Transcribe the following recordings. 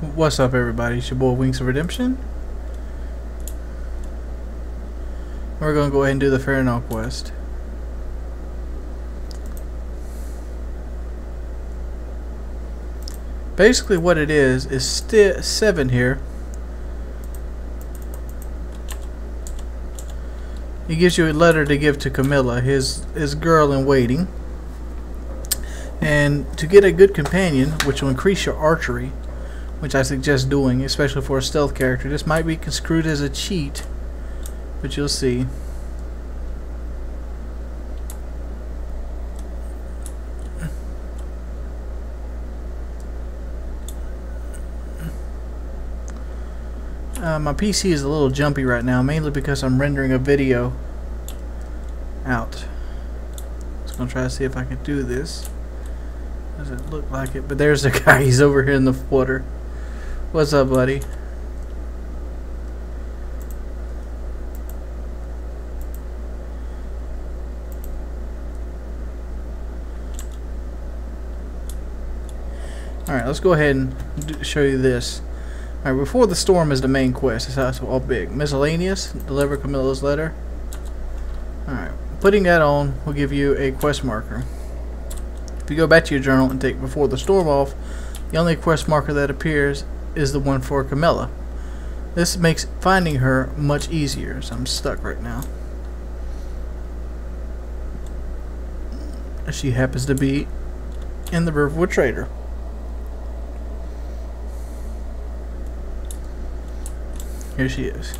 What's up, everybody? It's your boy Wings of Redemption. We're gonna go ahead and do the Farinaw quest. Basically, what it is still 7 here. He gives you a letter to give to Camilla, his girl in waiting. And to get a good companion, which will increase your archery, which I suggest doing, especially for a stealth character. This might be construed as a cheat, but you'll see. My PC is a little jumpy right now, mainly because I'm rendering a video out. Just gonna try to see if I can do this. Doesn't look like it, but there's the guy. He's over here in the water. What's up, buddy? All right, let's go ahead and show you this. All right, before the storm is the main quest. It's all big. Miscellaneous, deliver Camilla's letter. All right, putting that on will give you a quest marker. If you go back to your journal and take before the storm off, the only quest marker that appears is the one for Camilla. This makes finding her much easier, so I'm stuck right now. She happens to be in the Riverwood Trader. Here she is.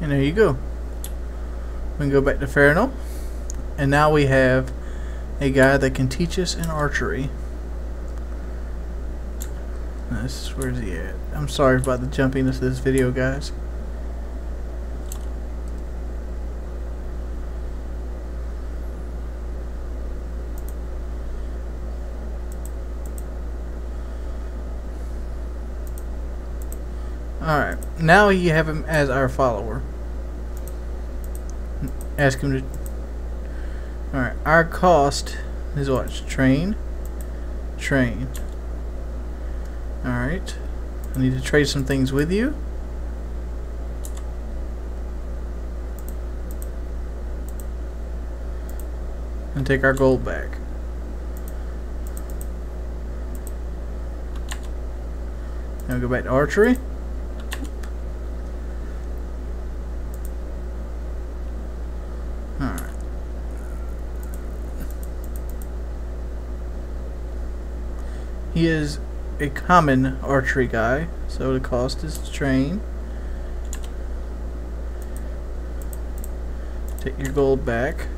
And there you go. We can go back to Farinaw. And now we have a guy that can teach us in archery. Where's he at? I'm sorry about the jumpiness of this video, guys. Alright, now you have him as our follower. Ask him to... Alright, our cost is what? Train. Train. Alright. I need to trade some things with you. And take our gold back. Now we go back to archery. He is a common archery guy, so the cost is to train. Take your gold back.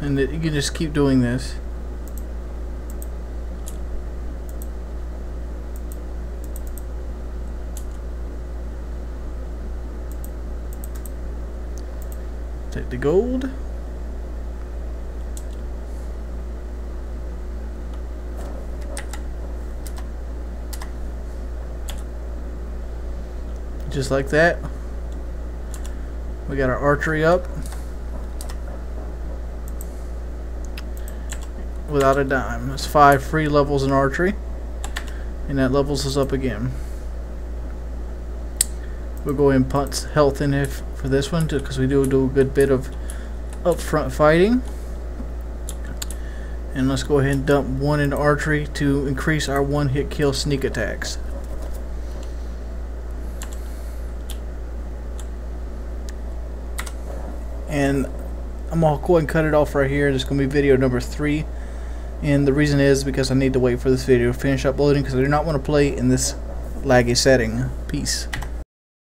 And you can just keep doing this. Take the gold. Just like that, we got our archery up without a dime. That's 5 free levels in archery, and that levels us up again. We'll go and punch health in if for this one too, because we do a good bit of upfront fighting. And let's go ahead and dump 1 into archery to increase our 1-hit kill sneak attacks. And I'm going to go ahead and cut it off right here. This is going to be video number 3. And the reason is because I need to wait for this video to finish uploading, because I do not want to play in this laggy setting. Peace.